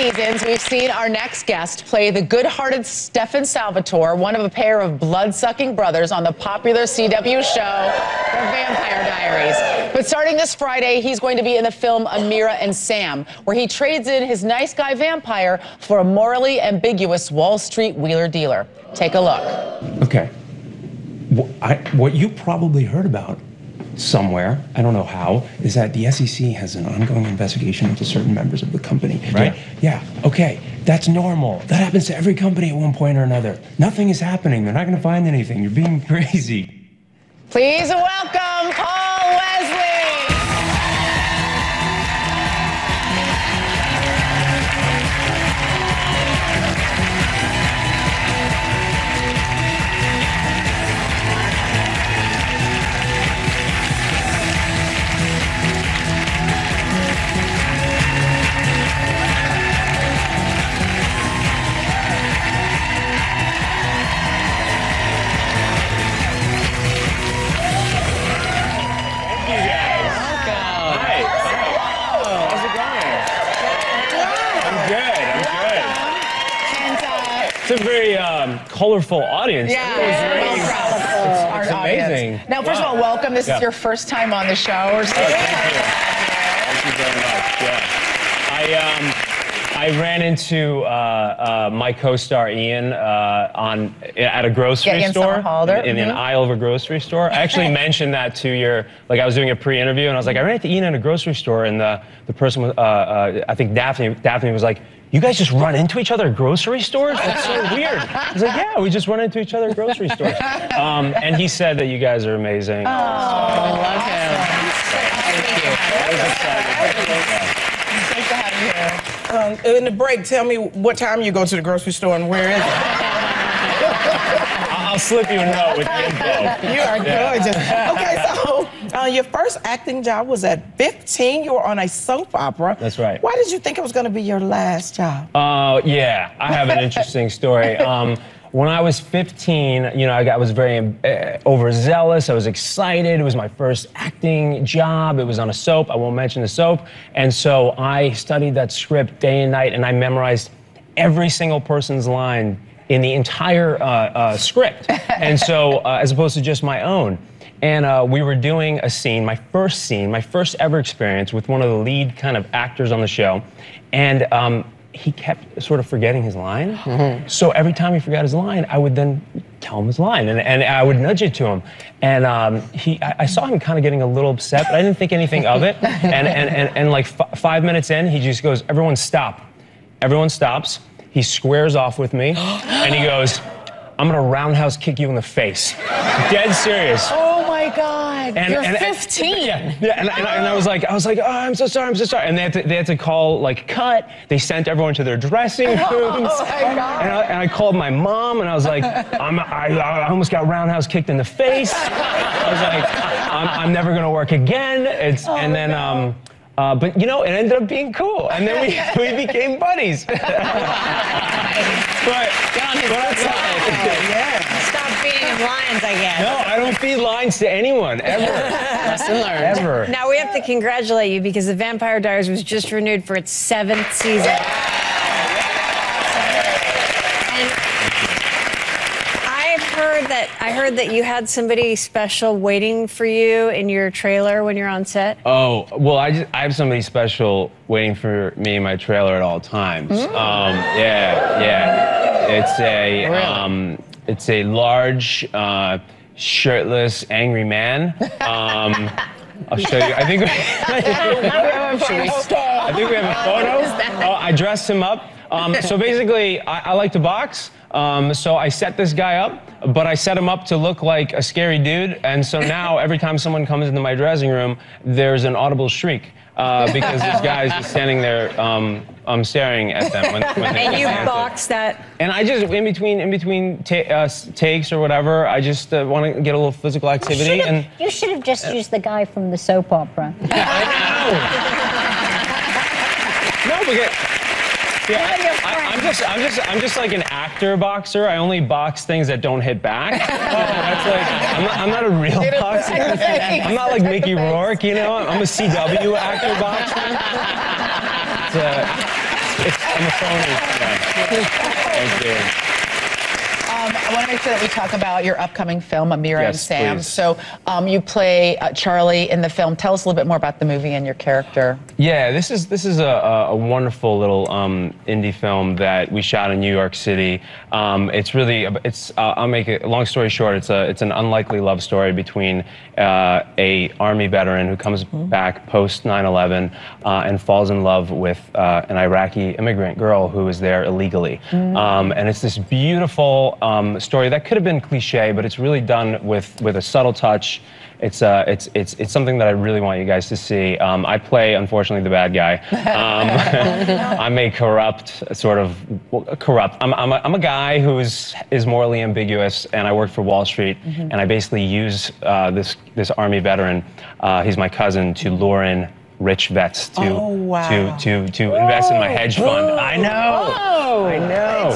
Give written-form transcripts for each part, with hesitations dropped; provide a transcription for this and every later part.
seasons, we've seen our next guest play the good-hearted Stefan Salvatore, one of a pair of blood-sucking brothers on the popular CW show, The Vampire Diaries. But starting this Friday, he's going to be in the film Amira and Sam, where he trades in his nice guy vampire for a morally ambiguous Wall Street wheeler-dealer. Take a look. Okay. What you probably heard about somewhere, I don't know how, is that the SEC has an ongoing investigation into certain members of the company, right? Yeah, okay, that's normal. That happens to every company at one point or another. Nothing is happening. They're not gonna find anything. You're being crazy. Please welcome Paul Wesley. It's a very colorful audience. Yeah, it's amazing. Audience. Now, first of all, welcome. This is your first time on the show. Oh, thank you very much. I ran into my co-star Ian at a grocery store in an aisle of a grocery store. I actually mentioned that to your, like, I was doing a pre-interview and I was like, I ran into Ian at a grocery store, and the person was, I think Daphne was like, you guys just run into each other at grocery stores? That's so weird. I was like, yeah, we just run into each other at grocery stores. And he said that you guys are amazing. Oh, so, I love him. Thank you. I was excited. It's great to have you here. In the break, tell me what time you go to the grocery store and where is it? I'll slip you a note with the info. You are gorgeous. Okay, so your first acting job was at 15. You were on a soap opera. That's right. Why did you think it was going to be your last job? Yeah, I have an interesting story. When I was 15, you know, I was very overzealous. I was excited. It was my first acting job. It was on a soap. I won't mention the soap. And so I studied that script day and night, and I memorized every single person's line in the entire script, and so as opposed to just my own. And we were doing a scene, my first ever experience with one of the lead kind of actors on the show, and he kept sort of forgetting his line. So every time he forgot his line, I would then tell him his line, and I would nudge it to him. And I saw him kind of getting a little upset, but I didn't think anything of it. And like 5 minutes in, he just goes, "Everyone stop." Everyone stops. He squares off with me, and he goes, "I'm gonna roundhouse kick you in the face." Dead serious. Oh my God! And, you're 15. And I was like, "Oh, I'm so sorry." And they had to call, like, cut. They sent everyone to their dressing rooms. Oh my God! And I called my mom, and I was like, I almost got roundhouse kicked in the face. I was like, I'm never gonna work again. But, you know, it ended up being cool. And then we became buddies. But stop feeding him lines, I guess. No, I don't feed lines to anyone, ever. Lesson learned. Ever. Now, we have to congratulate you because The Vampire Diaries was just renewed for its 7th season. I heard that you had somebody special waiting for you in your trailer when you're on set. Oh, well, I have somebody special waiting for me in my trailer at all times. It's a large, shirtless, angry man. I'll show you. I think we have a photo. I dressed him up. So basically, I like to box. So I set this guy up, but I set him up to look like a scary dude. And so now every time someone comes into my dressing room, there's an audible shriek because this guy's just standing there staring at them. And you box that. And I just, in between takes or whatever, I just want to get a little physical activity. You should have just used the guy from the soap opera. I know. I'm just like an actor boxer. I only box things that don't hit back. That's like, I'm not a real boxer. I'm not like Mickey Rourke, you know? I'm a CW actor boxer. It's I'm a phony. Thank you. I want to make sure that we talk about your upcoming film, Amira and Sam. Please. So you play Charlie in the film. Tell us a little bit more about the movie and your character. Yeah, this is a wonderful little indie film that we shot in New York City. I'll make it long story short. It's an unlikely love story between a Army veteran who comes back post 9/11 and falls in love with an Iraqi immigrant girl who is there illegally. And it's this beautiful story that could have been cliche, but it's really done with a subtle touch. It's something that I really want you guys to see. I play, unfortunately, the bad guy. I'm a corrupt. I'm a guy who is morally ambiguous, and I work for Wall Street, and I basically use this Army veteran. He's my cousin, to lure in rich vets to invest in my hedge fund. Whoa. I know. Whoa. I know.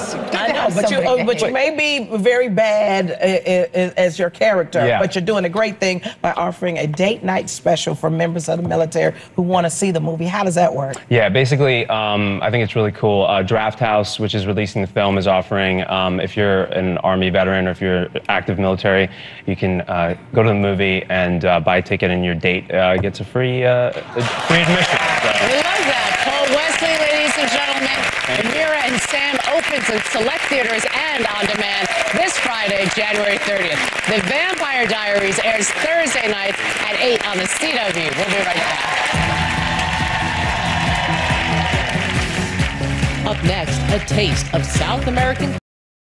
But you may be very bad as your character, but you're doing a great thing by offering a date night special for members of the military who want to see the movie. How does that work? Yeah, basically, I think it's really cool. Drafthouse, which is releasing the film, is offering, if you're an Army veteran or if you're active military, you can go to the movie and buy a ticket, and your date gets a free admission. So. We love that. Paul Wesley, ladies and gentlemen. Amira and Sam opens in select theaters and on demand this Friday, January 30th. The Vampire Diaries airs Thursday nights at 8 on the CW. We'll be right back. Up next, a taste of South American